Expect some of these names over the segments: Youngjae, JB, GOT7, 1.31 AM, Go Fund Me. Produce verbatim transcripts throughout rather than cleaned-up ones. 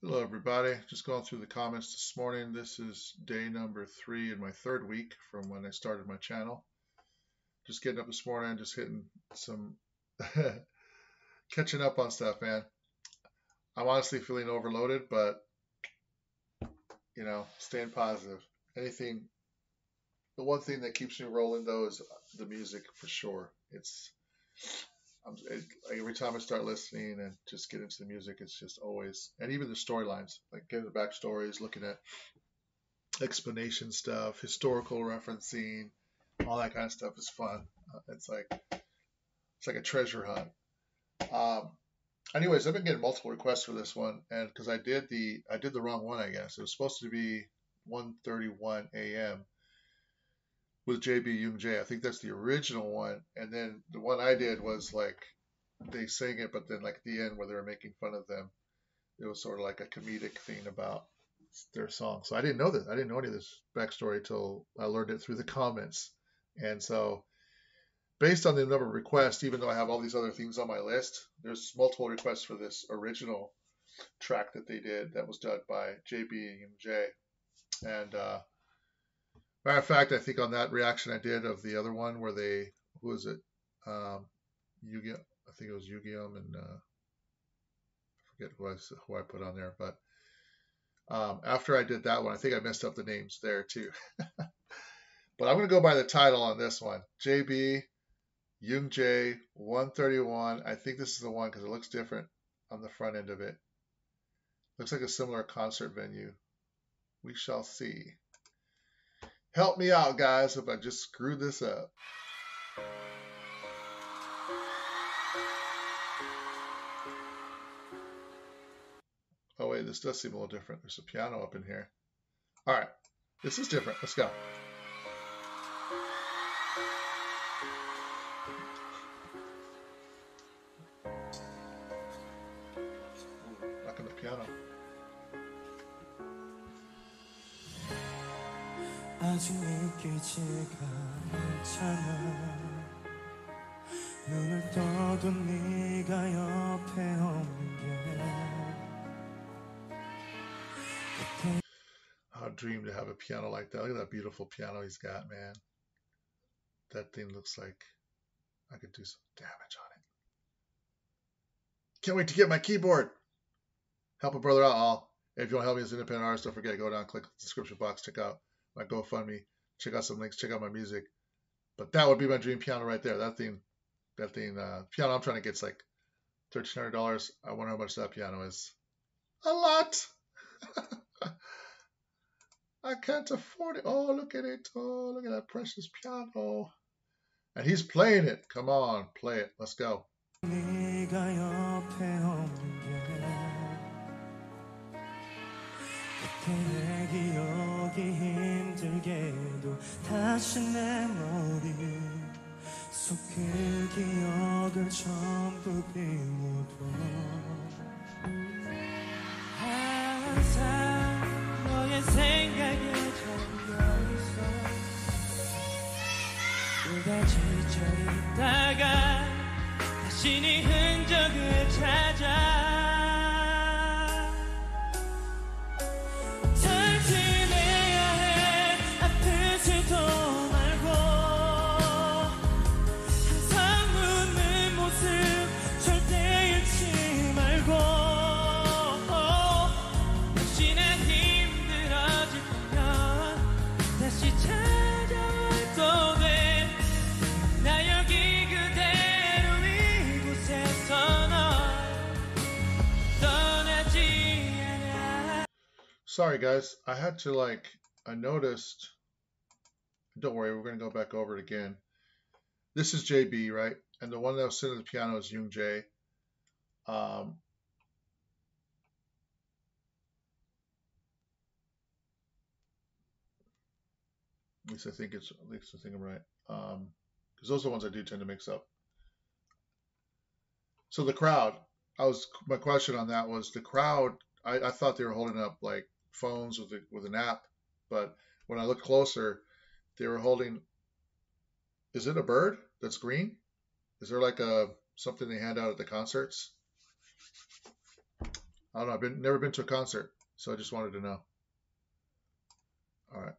Hello everybody, just going through the comments this morning. This is day number three in my third week from when I started my channel. Just getting up this morning, just hitting some, catching up on stuff, man. I'm honestly feeling overloaded, but, you know, staying positive. Anything, the one thing that keeps me rolling though is the music for sure. It's, I'm, it, every time I start listening and just get into the music, it's just always, and even the storylines, like getting the backstories, looking at explanation stuff, historical referencing, all that kind of stuff is fun. Uh, it's like it's like a treasure hunt. Um, anyways, I've been getting multiple requests for this one, and because I did the I did the wrong one, I guess it was supposed to be one thirty-one A M with J B Youngjae. I think that's the original one, and then the one I did was like they sang it, but then like at the end where they were making fun of them, it was sort of like a comedic thing about their song. So I didn't know this. I didn't know any of this backstory till I learned it through the comments. And so based on the number of requests, even though I have all these other things on my list, there's multiple requests for this original track that they did that was done by J B and Youngjae. And uh, matter of fact, I think on that reaction I did of the other one where they, who was it? Um, Yugi, I think it was Yugium and uh, I forget who I, who I put on there. But um, after I did that one, I think I messed up the names there too. But I'm going to go by the title on this one. J B, Youngjae, one thirty-one. I think this is the one because it looks different on the front end of it. Looks like a similar concert venue. We shall see. Help me out, guys, if I just screwed this up. Oh, wait, this does seem a little different. There's a piano up in here. All right, this is different. Let's go. 아직 믿기지가 않잖아. 눈을 떠도 네가 옆에 없는 게. I dream to have a piano like that. Look at that beautiful piano he's got, man. That thing looks like I could do some damage on it. Can't wait to get my keyboard. Help a brother out, all. If you want to help me as an independent artist, don't forget to go down, click the description box, check out my GoFundMe, check out some links, check out my music. But that would be my dream piano right there. That thing, that thing, uh, piano I'm trying to get's like thirteen hundred dollars. I wonder how much that piano is. A lot. I can't afford it. Oh, look at it. Oh, look at that precious piano. And he's playing it. Come on, play it. Let's go. Sorry guys, I had to like, I noticed, don't worry, we're going to go back over it again. This is J B, right? And the one that was sitting at the piano is Youngjae. Um, at least I think it's, at least I think I'm right. Um, because those are the ones I do tend to mix up. So the crowd, I was, my question on that was the crowd, I, I thought they were holding up like phones with a, with an app, but when I look closer, they were holding. Is it a bird that's green? Is there like a something they hand out at the concerts? I don't know. I've been, never been to a concert, so I just wanted to know. All right.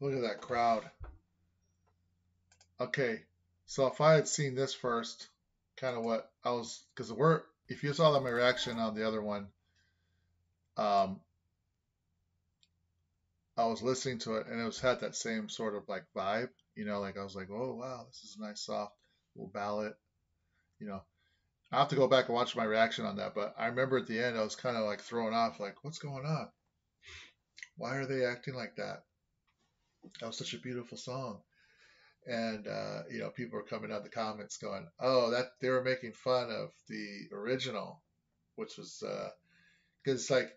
Look at that crowd. Okay, so if I had seen this first, kind of what I was, because we're, if you saw that my reaction on the other one, um, I was listening to it and it was had that same sort of like vibe, you know, like I was like, oh wow, this is a nice soft little ballad, you know. I have to go back and watch my reaction on that, but I remember at the end I was kind of like thrown off, like what's going on? Why are they acting like that? That was such a beautiful song, and uh, you know, people were coming out in the comments going, "Oh, that they were making fun of the original," which was uh, because like,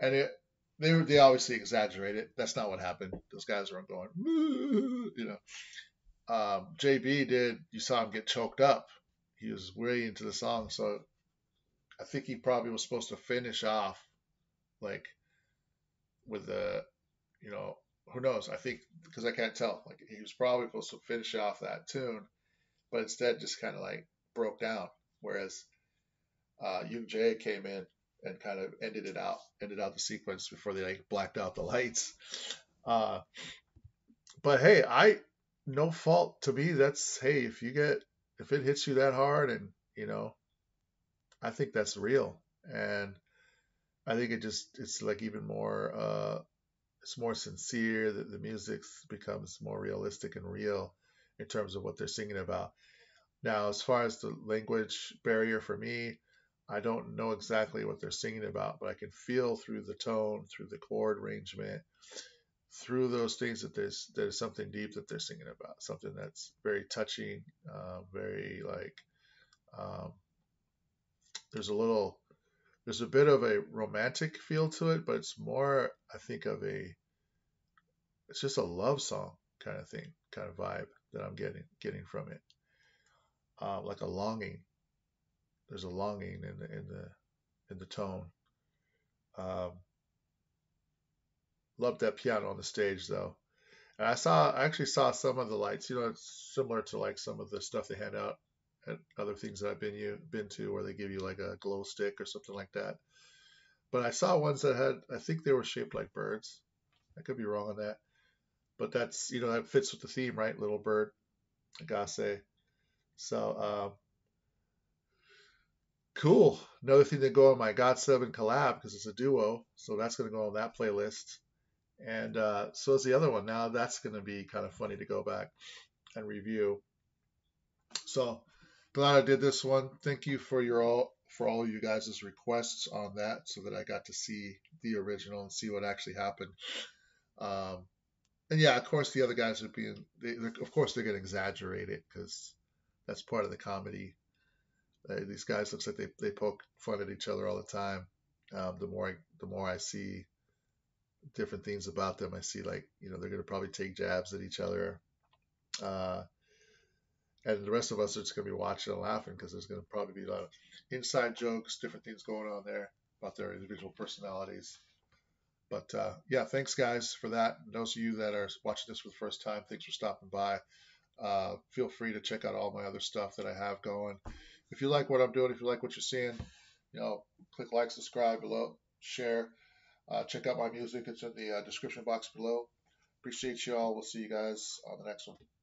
and it they were, they obviously exaggerated. That's not what happened. Those guys weren't going, you know. Um, J B did. You saw him get choked up. He was way into the song, so I think he probably was supposed to finish off like with the, you know. Who knows? I think because I can't tell. Like he was probably supposed to finish off that tune, but instead just kind of like broke down. Whereas uh, Youngjae came in and kind of ended it out, ended out the sequence before they like blacked out the lights. Uh, but hey, I no fault to me. That's hey, if you get if it hits you that hard, and you know, I think that's real, and I think it just it's like even more. Uh, It's more sincere, that the music becomes more realistic and real in terms of what they're singing about. Now, as far as the language barrier for me, I don't know exactly what they're singing about, but I can feel through the tone, through the chord arrangement, through those things that there's there's something deep that they're singing about, something that's very touching, uh, very like um, there's a little. There's a bit of a romantic feel to it, but it's more, I think, of a, it's just a love song kind of thing, kind of vibe that I'm getting getting from it. Uh, like a longing. There's a longing in the in the in the tone. Um, Loved that piano on the stage, though. And I saw, I actually saw some of the lights. You know, it's similar to like some of the stuff they hand out at other things that I've been you been to, where they give you like a glow stick or something like that. But I saw ones that had, I think they were shaped like birds. I could be wrong on that. But that's, you know, that fits with the theme, right? Little bird, agase. So, um, cool. Another thing to go on my got seven collab, because it's a duo. So that's going to go on that playlist. And uh, so is the other one. Now that's going to be kind of funny to go back and review. So glad I did this one. Thank you for your all for all you guys' requests on that, so that I got to see the original and see what actually happened. Um, and yeah, of course the other guys are being, they, of course they're going to exaggerate it, because that's part of the comedy. Uh, these guys looks like they they poke fun at each other all the time. Um, the more I, the more I see different things about them, I see like, you know, they're going to probably take jabs at each other. Uh, And the rest of us are just going to be watching and laughing, because there's going to probably be a lot of inside jokes, different things going on there about their individual personalities. But uh, yeah, thanks guys for that. And those of you that are watching this for the first time, thanks for stopping by. Uh, feel free to check out all my other stuff that I have going. If you like what I'm doing, if you like what you're seeing, you know, click like, subscribe below, share. Uh, check out my music. It's in the uh, description box below. Appreciate you all. We'll see you guys on the next one.